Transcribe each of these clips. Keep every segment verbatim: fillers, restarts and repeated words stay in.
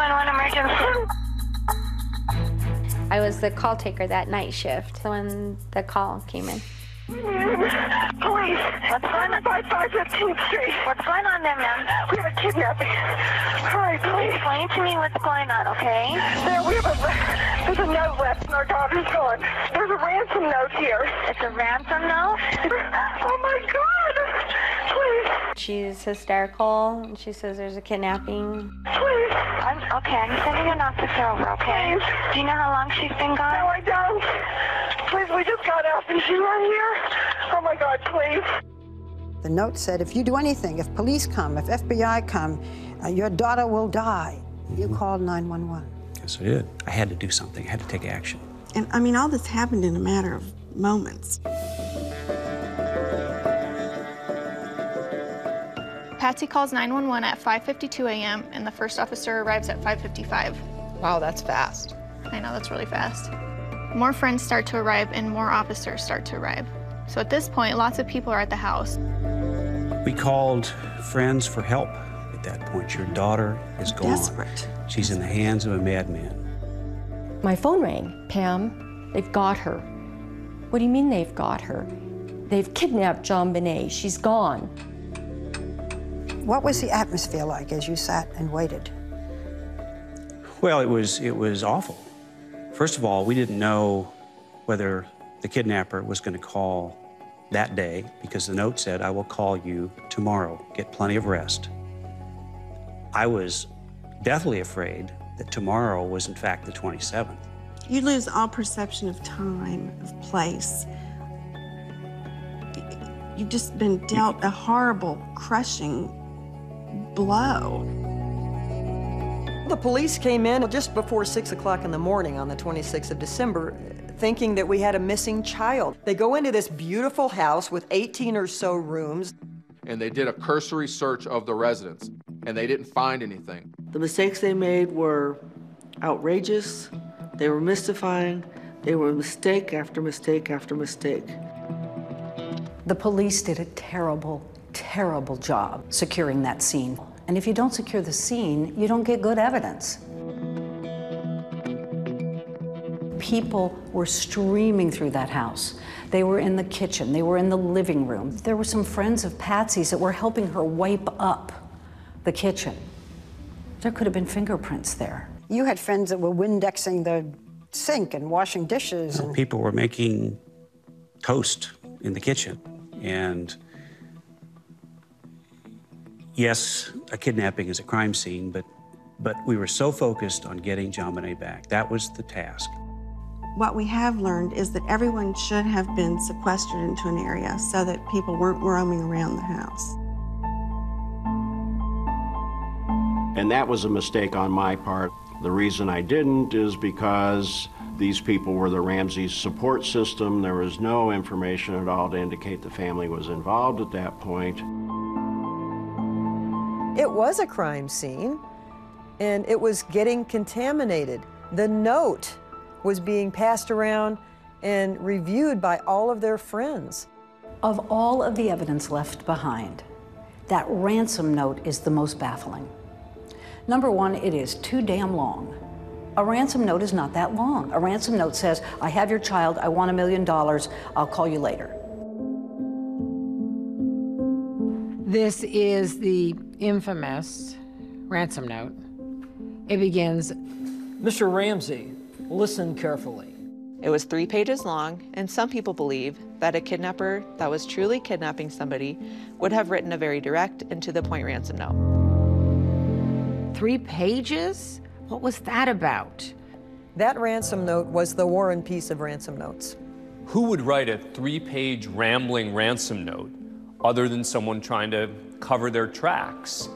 nine one one emergency. I was the call taker that night shift when the call came in. Police, what's going on? five five fifteenth Street. What's going on there, ma'am? We have a kidnapping. Hurry, please. Explain to me what's going on, okay? There, we have a, there's a note left and our daughter's gone. There's a ransom note here. It's a ransom note? Oh, my God. Please. She's hysterical. And she says there's a kidnapping. Please. I'm, okay, I'm sending an officer over, okay? Please. Do you know how long she's been gone? No, I don't. Please, we just got out and she's right here. Oh, my God, please. The note said, if you do anything, if police come, if F B I come, uh, your daughter will die. You mm-hmm. called nine one one. Yes, I did. I had to do something. I had to take action. And, I mean, all this happened in a matter of moments. Patsy calls nine one one at five fifty-two a m, and the first officer arrives at five fifty-five. Wow, that's fast. I know, that's really fast. More friends start to arrive and more officers start to arrive. So at this point, lots of people are at the house. We called friends for help at that point. Your daughter is gone. Desperate. She's in the hands of a madman. My phone rang. Pam, they've got her. What do you mean they've got her? They've kidnapped JonBenét. She's gone. What was the atmosphere like as you sat and waited? Well, it was, it was awful. First of all, we didn't know whether the kidnapper was going to call that day because the note said, I will call you tomorrow. Get plenty of rest. I was deathly afraid that tomorrow was, in fact, the twenty-seventh. You lose all perception of time, of place. You've just been dealt a horrible, crushing blow. The police came in just before six o'clock in the morning on the twenty-sixth of December, thinking that we had a missing child. They go into this beautiful house with eighteen or so rooms. And they did a cursory search of the residence, and they didn't find anything. The mistakes they made were outrageous, they were mystifying, they were mistake after mistake after mistake. The police did a terrible, terrible job securing that scene. And if you don't secure the scene, you don't get good evidence. People were streaming through that house. They were in the kitchen. They were in the living room. There were some friends of Patsy's that were helping her wipe up the kitchen. There could have been fingerprints there. You had friends that were Windexing the sink and washing dishes. And people were making toast in the kitchen. And yes, a kidnapping is a crime scene, but, but we were so focused on getting JonBenét back. That was the task. What we have learned is that everyone should have been sequestered into an area so that people weren't roaming around the house. And that was a mistake on my part. The reason I didn't is because these people were the Ramsey's support system. There was no information at all to indicate the family was involved at that point. It was a crime scene, and it was getting contaminated. The note was being passed around and reviewed by all of their friends. Of all of the evidence left behind, that ransom note is the most baffling. Number one, it is too damn long. A ransom note is not that long. A ransom note says, I have your child, I want a million dollars, I'll call you later. This is the infamous ransom note. It begins, Mister Ramsey, listen carefully. It was three pages long, and some people believe that a kidnapper that was truly kidnapping somebody would have written a very direct and to the point ransom note. Three pages? What was that about? That ransom note was the War and Peace of ransom notes. Who would write a three-page rambling ransom note other than someone trying to cover their tracks,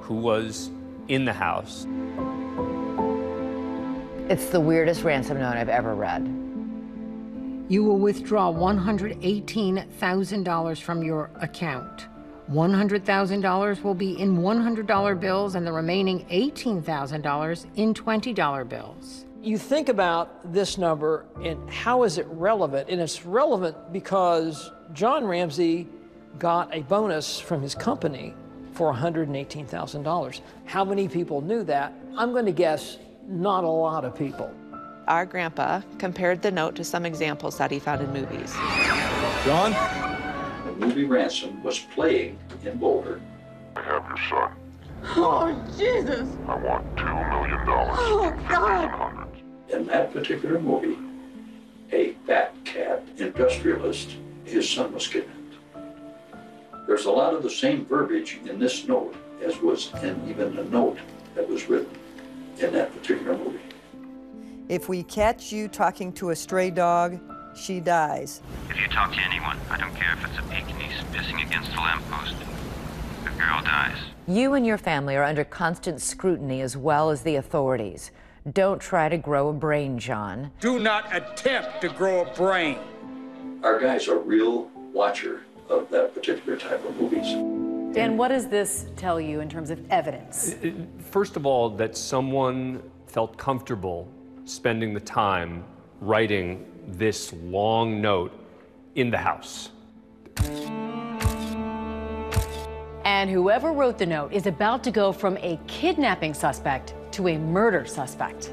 who was in the house? It's the weirdest ransom note I've ever read. You will withdraw one hundred eighteen thousand dollars from your account. one hundred thousand dollars will be in one hundred dollar bills and the remaining eighteen thousand dollars in twenty dollar bills. You think about this number and how is it relevant? And it's relevant because John Ramsey got a bonus from his company for one hundred eighteen thousand dollars. How many people knew that? I'm going to guess not a lot of people. Our grandpa compared the note to some examples that he found in movies. John? The movie Ransom was playing in Boulder. I have your son. Oh, oh Jesus. I want two million dollars. Oh, God. In that particular movie, a fat cat industrialist, his son was kidnapped. There's a lot of the same verbiage in this note as was in even the note that was written in that particular movie. If we catch you talking to a stray dog, she dies. If you talk to anyone, I don't care if it's a Pekingese pissing against the lamppost, the girl dies. You and your family are under constant scrutiny as well as the authorities. Don't try to grow a brain, John. Do not attempt to grow a brain. Our guy's a real watcher of that particular type of movies. Dan, what does this tell you in terms of evidence? First of all, that someone felt comfortable spending the time writing this long note in the house. And whoever wrote the note is about to go from a kidnapping suspect to a murder suspect.